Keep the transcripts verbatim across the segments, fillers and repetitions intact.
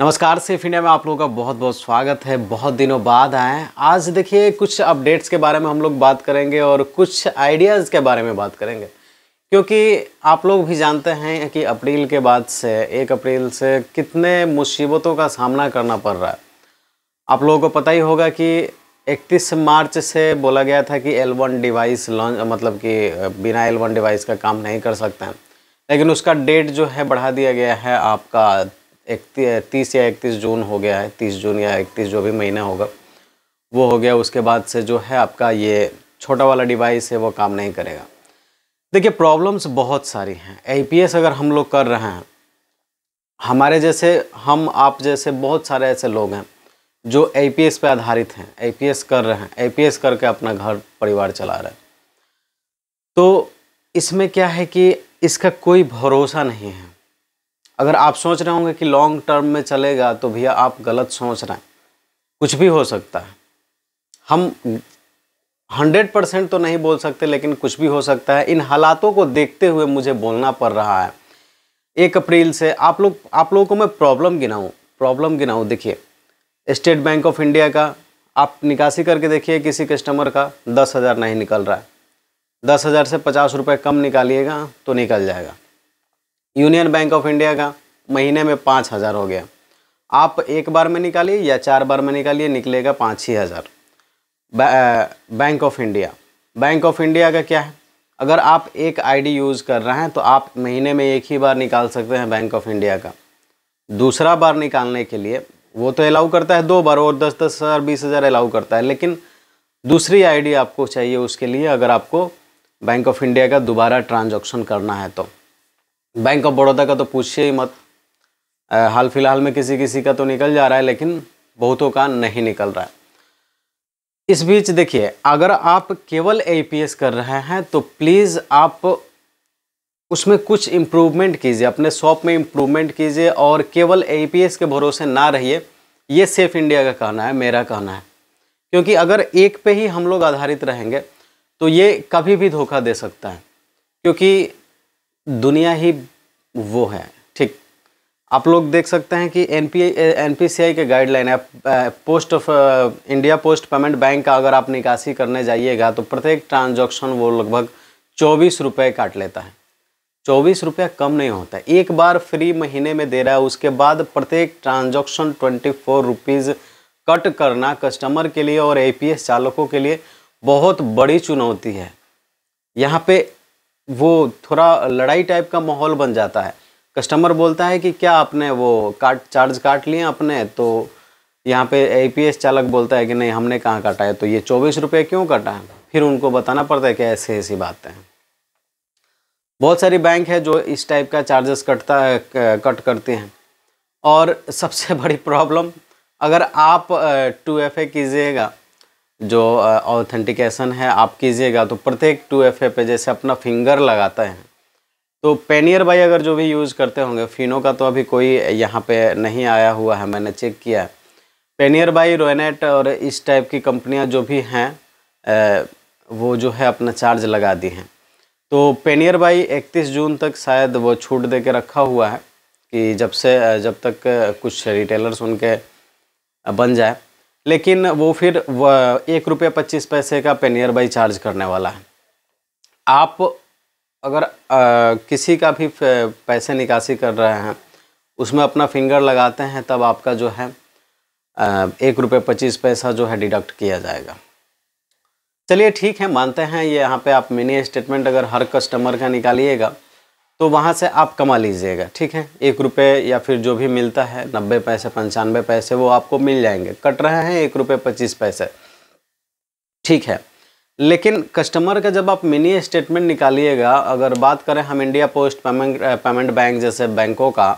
नमस्कार, safe India में आप लोगों का बहुत बहुत स्वागत है। बहुत दिनों बाद आए। आज देखिए कुछ अपडेट्स के बारे में हम लोग बात करेंगे और कुछ आइडियाज़ के बारे में बात करेंगे, क्योंकि आप लोग भी जानते हैं कि अप्रैल के बाद से एक अप्रैल से कितने मुसीबतों का सामना करना पड़ रहा है। आप लोगों को पता ही होगा कि इकतीस मार्च से बोला गया था कि एल वन डिवाइस लॉन्च, मतलब कि बिना एल वन डिवाइस का काम नहीं कर सकते हैं, लेकिन उसका डेट जो है बढ़ा दिया गया है। आपका तीस या इकतीस जून हो गया है, तीस जून या इकतीस जो भी महीना होगा वो हो गया। उसके बाद से जो है आपका ये छोटा वाला डिवाइस है वो काम नहीं करेगा। देखिए प्रॉब्लम्स बहुत सारी हैं। एपीएस अगर हम लोग कर रहे हैं, हमारे जैसे, हम आप जैसे बहुत सारे ऐसे लोग हैं जो एपीएस पे आधारित हैं, एपीएस कर रहे हैं, एपीएस करके अपना घर परिवार चला रहे हैं। तो इसमें क्या है कि इसका कोई भरोसा नहीं है। अगर आप सोच रहे होंगे कि लॉन्ग टर्म में चलेगा, तो भैया आप गलत सोच रहे हैं। कुछ भी हो सकता है। हम हंड्रेड परसेंट तो नहीं बोल सकते, लेकिन कुछ भी हो सकता है। इन हालातों को देखते हुए मुझे बोलना पड़ रहा है। एक अप्रैल से आप लोग आप लोगों को मैं प्रॉब्लम गिनाऊँ प्रॉब्लम गिनाऊँ देखिए, स्टेट बैंक ऑफ इंडिया का आप निकासी करके देखिए, किसी कस्टमर का दस हज़ार नहीं निकल रहा है। दस हज़ार से पचास रुपये कम निकालिएगा तो निकल जाएगा। यूनियन बैंक ऑफ इंडिया का महीने में पाँच हज़ार हो गया। आप एक बार में निकालिए या चार बार में निकालिए, निकलेगा पाँच ही हज़ार। Bank of India Bank of India का क्या है, अगर आप एक आईडी यूज़ कर रहे हैं तो आप महीने में एक ही बार निकाल सकते हैं बैंक ऑफ इंडिया का। दूसरा बार निकालने के लिए वो तो अलाउ करता है दो बार, और दस दस हज़ार बीस हज़ार अलाउ करता है, लेकिन दूसरी आईडी आपको चाहिए उसके लिए, अगर आपको बैंक ऑफ इंडिया का दोबारा ट्रांजैक्शन करना है तो। बैंक ऑफ बड़ौदा का तो पूछिए ही मत। आ, हाल फिलहाल में किसी किसी का तो निकल जा रहा है, लेकिन बहुतों का नहीं निकल रहा है। इस बीच देखिए, अगर आप केवल एपीएस कर रहे हैं तो प्लीज़ आप उसमें कुछ इम्प्रूवमेंट कीजिए, अपने शॉप में इम्प्रूवमेंट कीजिए और केवल एपीएस के भरोसे ना रहिए। ये सेफ इंडिया का कहना है, मेरा कहना है, क्योंकि अगर एक पे ही हम लोग आधारित रहेंगे तो ये कभी भी धोखा दे सकता है, क्योंकि दुनिया ही वो है। ठीक, आप लोग देख सकते हैं कि N P N P C I के गाइडलाइन है। Post of India post payment bank का अगर आप निकासी करने जाइएगा तो प्रत्येक ट्रांजैक्शन वो लगभग चौबीस रुपये काट लेता है। चौबीस रुपये कम नहीं होता। एक बार फ्री महीने में दे रहा है, उसके बाद प्रत्येक transaction twenty four rupees cut करना कस्टमर के लिए और ए पी एस चालकों के लिए बहुत बड़ी चुनौती है। यहाँ पे वो थोड़ा लड़ाई टाइप का माहौल बन जाता है। कस्टमर बोलता है कि क्या आपने वो काट चार्ज काट लिए अपने, तो यहाँ पे एपीएस चालक बोलता है कि नहीं, हमने कहाँ काटा है, तो ये चौबीस रुपये क्यों काटा है। फिर उनको बताना पड़ता है कि ऐसी ऐसी बातें हैं। बहुत सारी बैंक है जो इस टाइप का चार्जेस कटता है कट करते हैं। और सबसे बड़ी प्रॉब्लम, अगर आप टू एफ ए कीजिएगा, जो ऑथेंटिकेशन है आप कीजिएगा, तो प्रत्येक टू एफ ए पे जैसे अपना फिंगर लगाते हैं, तो पेनियर भाई अगर जो भी यूज़ करते होंगे, फिनो का तो अभी कोई यहाँ पे नहीं आया हुआ है, मैंने चेक किया है। पेनियर भाई, रोनेट और इस टाइप की कंपनियाँ जो भी हैं वो जो है अपना चार्ज लगा दी हैं। तो पेनियर भाई इकतीस जून तक शायद वो छूट दे के रखा हुआ है कि जब से जब तक कुछ रिटेलर्स उनके बन जाए, लेकिन वो फिर एक रुपये पच्चीस पैसे का पेनियर बाई चार्ज करने वाला है। आप अगर आ, किसी का भी पैसे निकासी कर रहे हैं, उसमें अपना फिंगर लगाते हैं, तब आपका जो है आ, एक रुपये पच्चीस पैसा जो है डिडक्ट किया जाएगा। चलिए ठीक है, मानते हैं। ये यहाँ पे आप मिनी स्टेटमेंट अगर हर कस्टमर का निकालिएगा तो वहाँ से आप कमा लीजिएगा, ठीक है। एक रुपये या फिर जो भी मिलता है, नब्बे पैसे पंचानवे पैसे वो आपको मिल जाएंगे, कट रहे हैं एक रुपये पच्चीस पैसे, ठीक है। लेकिन कस्टमर का जब आप मिनी स्टेटमेंट निकालिएगा, अगर बात करें हम India post payment payment bank जैसे बैंकों का,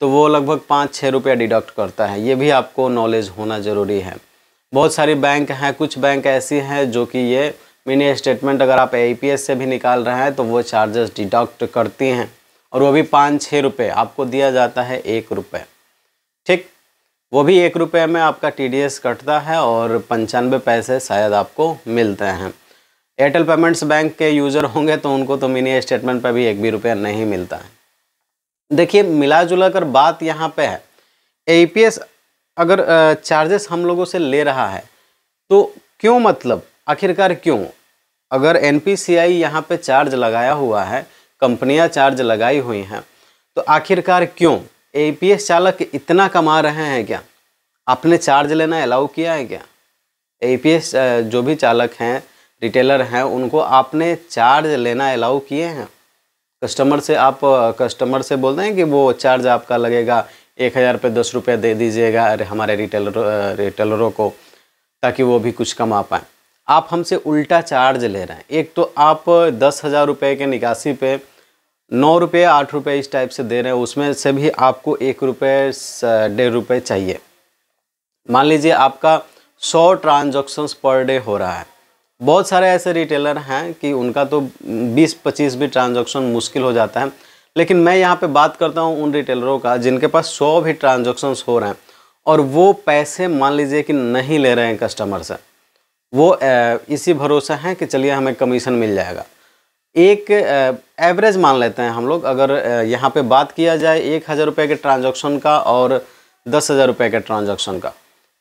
तो वो लगभग पाँच छः रुपया डिडक्ट करता है। ये भी आपको नॉलेज होना ज़रूरी है। बहुत सारी बैंक हैं, कुछ बैंक ऐसी हैं जो कि ये मिनी स्टेटमेंट अगर आप एपीएस से भी निकाल रहे हैं तो वो चार्जेस डिडक्ट करती हैं, और वो भी पाँच छः रुपये। आपको दिया जाता है एक रुपये, ठीक। वो भी एक रुपये में आपका टीडीएस कटता है और पंचानवे पैसे शायद आपको मिलते हैं। एयरटेल पेमेंट्स बैंक के यूज़र होंगे तो उनको तो मिनी स्टेटमेंट पर भी एक भी रुपया नहीं मिलता है। देखिए, मिला जुला कर बात यहाँ पर है, एपीएस अगर चार्जेस हम लोगों से ले रहा है तो क्यों, मतलब आखिरकार क्यों? अगर एनपीसीआई यहाँ पे चार्ज लगाया हुआ है, कंपनियाँ चार्ज लगाई हुई हैं, तो आखिरकार क्यों? एपीएस चालक इतना कमा रहे हैं क्या? आपने चार्ज लेना अलाउ किया है क्या? एपीएस जो भी चालक हैं, रिटेलर हैं, उनको आपने चार्ज लेना अलाउ किए हैं? कस्टमर से आप कस्टमर से बोलते हैं कि वो चार्ज आपका लगेगा एक हज़ार पे दस रुपये दे दीजिएगा हमारे रिटेलर रिटेलरों को ताकि वो भी कुछ कमा पाएँ। आप हमसे उल्टा चार्ज ले रहे हैं। एक तो आप दस हज़ार रुपये के निकासी पे नौ रुपये आठ रुपये इस टाइप से दे रहे हैं, उसमें से भी आपको एक रुपये डेढ़ रुपये चाहिए। मान लीजिए आपका सौ ट्रांजैक्शंस पर डे हो रहा है। बहुत सारे ऐसे रिटेलर हैं कि उनका तो बीस पच्चीस भी ट्रांजैक्शन मुश्किल हो जाता है, लेकिन मैं यहाँ पे बात करता हूँ उन रिटेलरों का जिनके पास सौ भी ट्रांजैक्शंस हो रहे हैं और वो पैसे मान लीजिए कि नहीं ले रहे हैं कस्टमर से, वो इसी भरोसा है कि चलिए हमें कमीशन मिल जाएगा। एक एवरेज मान लेते हैं हम लोग, अगर यहाँ पे बात किया जाए एक हज़ार रुपये के ट्रांजैक्शन का और दस हज़ार रुपये के ट्रांजैक्शन का,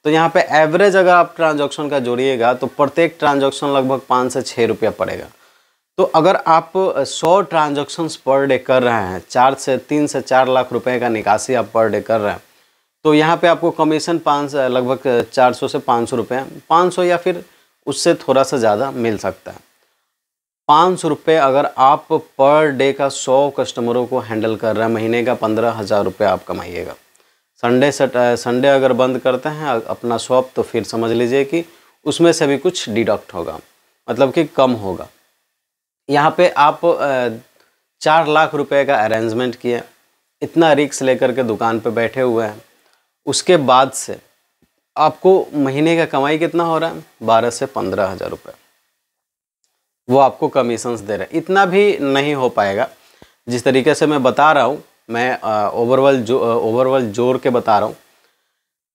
तो यहाँ पे एवरेज अगर आप ट्रांजैक्शन का जोड़िएगा तो प्रत्येक ट्रांजैक्शन लगभग पाँच से छः रुपया पड़ेगा। तो अगर आप सौ ट्रांजैक्शंस पर डे कर रहे हैं, चार से तीन से चार लाख रुपए का निकासी आप पर डे कर रहे हैं, तो यहाँ पे आपको कमीशन पाँच लगभग चार सौ से पाँच सौ रुपये पाँच सौ या फिर उससे थोड़ा सा ज़्यादा मिल सकता है। पाँच सौ रुपये अगर आप पर डे का सौ कस्टमरों को हैंडल कर रहे हैं, महीने का पंद्रह हज़ार रुपये आप कमाइएगा। संडे संडे अगर बंद करते हैं अपना शॉप तो फिर समझ लीजिए कि उसमें से भी कुछ डिडक्ट होगा, मतलब कि कम होगा। यहाँ पे आप चार लाख रुपए का अरेंजमेंट किया, इतना रिक्स लेकर के दुकान पे बैठे हुए हैं। उसके बाद से आपको महीने का कमाई कितना हो रहा है? बारह से पंद्रह हज़ार रुपये वो आपको कमीशंस दे रहे हैं। इतना भी नहीं हो पाएगा जिस तरीके से मैं बता रहा हूँ, मैं ओवरऑल जो ओवरऑल जोर के बता रहा हूँ,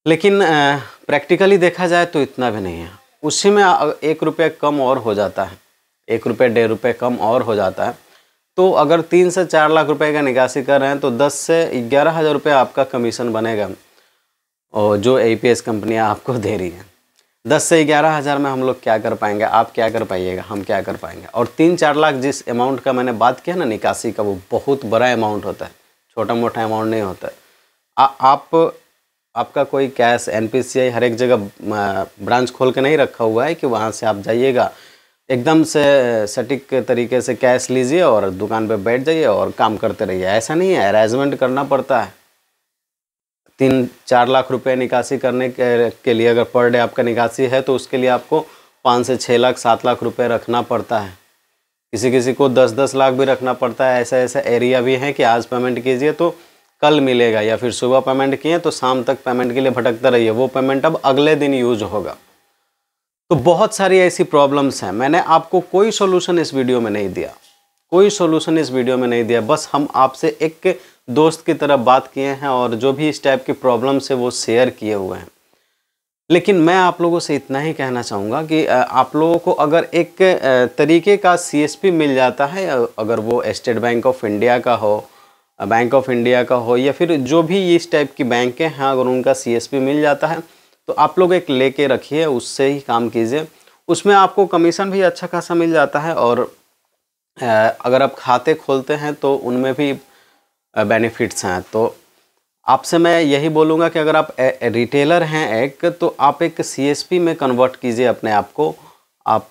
लेकिन प्रैक्टिकली देखा जाए तो इतना भी नहीं है। उसी में एक रुपये कम और हो जाता है, एक रुपये डेढ़ रुपये कम और हो जाता है। तो अगर तीन से चार लाख रुपए का निकासी कर रहे हैं तो दस से ग्यारह हज़ार रुपये आपका कमीशन बनेगा, और जो एपीएस कंपनियाँ आपको दे रही हैं। दस से ग्यारह हज़ार में हम लोग क्या कर पाएंगे? आप क्या कर पाइएगा? हम क्या कर पाएंगे? और तीन चार लाख जिस अमाउंट का मैंने बात किया ना निकासी का, वो बहुत बड़ा अमाउंट होता है, छोटा मोटा अमाउंट नहीं होता है। आ, आप आपका कोई कैश एनपीसीआई हर एक जगह ब्रांच खोल के नहीं रखा हुआ है कि वहाँ से आप जाइएगा एकदम से सटीक तरीके से कैश लीजिए और दुकान पे बैठ जाइए और काम करते रहिए। ऐसा नहीं है, अरेंजमेंट करना पड़ता है। तीन चार लाख रुपए निकासी करने के, के लिए अगर पर डे आपका निकासी है तो उसके लिए आपको पाँच से छः लाख सात लाख रुपये रखना पड़ता है। किसी किसी को दस दस लाख भी रखना पड़ता है। ऐसा ऐसा एरिया भी है कि आज पेमेंट कीजिए तो कल मिलेगा, या फिर सुबह पेमेंट किए तो शाम तक पेमेंट के लिए भटकता रहिए, वो पेमेंट अब अगले दिन यूज होगा। तो बहुत सारी ऐसी प्रॉब्लम्स हैं। मैंने आपको कोई सॉल्यूशन इस वीडियो में नहीं दिया, कोई सॉल्यूशन इस वीडियो में नहीं दिया। बस हम आपसे एक दोस्त की तरह बात किए हैं और जो भी इस टाइप की प्रॉब्लम्स है वो शेयर किए हुए हैं। लेकिन मैं आप लोगों से इतना ही कहना चाहूँगा कि आप लोगों को अगर एक तरीके का सीएसपी मिल जाता है, अगर वो स्टेट बैंक ऑफ इंडिया का हो, बैंक ऑफ इंडिया का हो, या फिर जो भी इस टाइप की बैंकें हैं, अगर उनका सीएसपी मिल जाता है तो आप लोग एक लेके रखिए, उससे ही काम कीजिए। उसमें आपको कमीशन भी अच्छा खासा मिल जाता है, और अगर आप खाते खोलते हैं तो उनमें भी बेनिफिट्स हैं। तो आपसे मैं यही बोलूँगा कि अगर आप रिटेलर हैं एक, तो आप एक सीएसपी में कन्वर्ट कीजिए अपने आप को। आप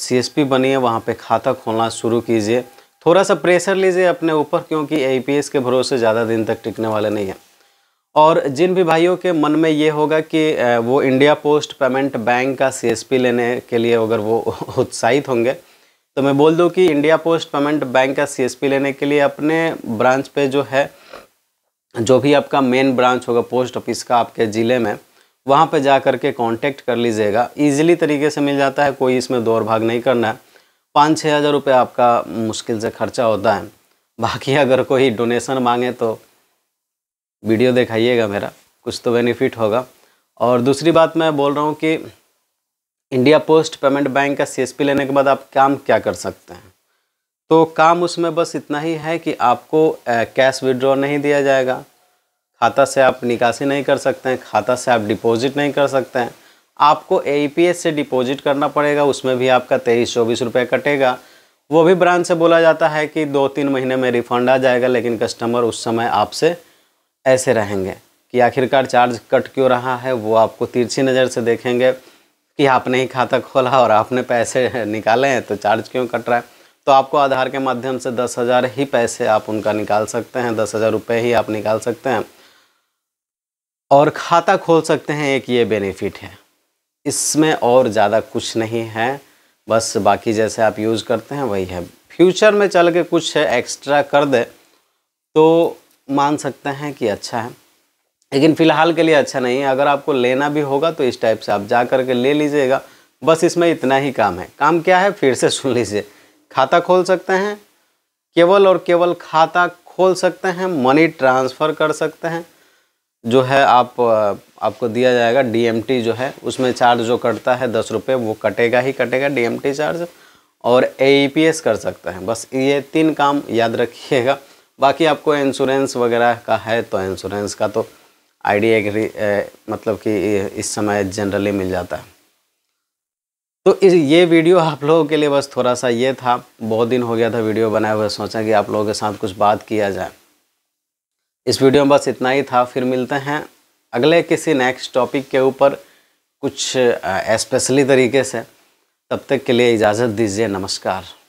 सीएसपी बनिए, वहाँ पे खाता खोलना शुरू कीजिए। थोड़ा सा प्रेशर लीजिए अपने ऊपर, क्योंकि एपीएस के भरोसे ज़्यादा दिन तक टिकने वाले नहीं हैं। और जिन भी भाइयों के मन में ये होगा कि वो इंडिया पोस्ट पेमेंट बैंक का सीएसपी लेने के लिए अगर वो उत्साहित होंगे, तो मैं बोल दूँ कि इंडिया पोस्ट पेमेंट बैंक का सीएसपी लेने के लिए अपने ब्रांच पर जो है, जो भी आपका मेन ब्रांच होगा पोस्ट ऑफिस का आपके ज़िले में, वहाँ पे जा कर के कॉन्टेक्ट कर लीजिएगा। इजीली तरीके से मिल जाता है, कोई इसमें दौड़ भाग नहीं करना है। पाँच छः हज़ार रुपये आपका मुश्किल से खर्चा होता है। बाकी अगर कोई डोनेशन मांगे तो वीडियो दिखाइएगा मेरा, कुछ तो बेनिफिट होगा। और दूसरी बात मैं बोल रहा हूँ कि इंडिया पोस्ट पेमेंट बैंक का सीएसपी लेने के बाद आप काम क्या कर सकते हैं, तो काम उसमें बस इतना ही है कि आपको कैश विड्रॉ नहीं दिया जाएगा, खाता से आप निकासी नहीं कर सकते हैं, खाता से आप डिपॉजिट नहीं कर सकते हैं। आपको ए पी एस से डिपॉजिट करना पड़ेगा, उसमें भी आपका तेईस चौबीस रुपये कटेगा। वो भी ब्रांच से बोला जाता है कि दो तीन महीने में रिफंड आ जाएगा, लेकिन कस्टमर उस समय आपसे ऐसे रहेंगे कि आखिरकार चार्ज कट क्यों रहा है। वो आपको तिरछी नज़र से देखेंगे कि आपने ही खाता खोला और आपने पैसे निकाले हैं तो चार्ज क्यों कट रहा है। तो आपको आधार के माध्यम से दस हज़ार ही पैसे आप उनका निकाल सकते हैं, दस हज़ार रुपये ही आप निकाल सकते हैं और खाता खोल सकते हैं। एक ये बेनिफिट है, इसमें और ज़्यादा कुछ नहीं है, बस बाकी जैसे आप यूज़ करते हैं वही है। फ्यूचर में चल के कुछ एक्स्ट्रा कर दे तो मान सकते हैं कि अच्छा है, लेकिन फ़िलहाल के लिए अच्छा नहीं है। अगर आपको लेना भी होगा तो इस टाइप से आप जा कर के ले लीजिएगा। बस इसमें इतना ही काम है। काम क्या है फिर से सुन लीजिए, खाता खोल सकते हैं, केवल और केवल खाता खोल सकते हैं, मनी ट्रांसफ़र कर सकते हैं। जो है आप आपको दिया जाएगा डी एम टी जो है, उसमें चार्ज जो कटता है दस रुपये वो कटेगा ही कटेगा डी एम टी चार्ज, और ए पी एस कर सकते हैं। बस ये तीन काम याद रखिएगा। बाकी आपको इंश्योरेंस वगैरह का है तो इंश्योरेंस का तो आइडिया एक मतलब कि इस समय जनरली मिल जाता है। तो इस ये वीडियो आप लोगों के लिए बस थोड़ा सा ये था, बहुत दिन हो गया था वीडियो बनाए हुए, सोचा कि आप लोगों के साथ कुछ बात किया जाए। इस वीडियो में बस इतना ही था, फिर मिलते हैं अगले किसी नेक्स्ट टॉपिक के ऊपर कुछ स्पेशली तरीके से। तब तक के लिए इजाज़त दीजिए, नमस्कार।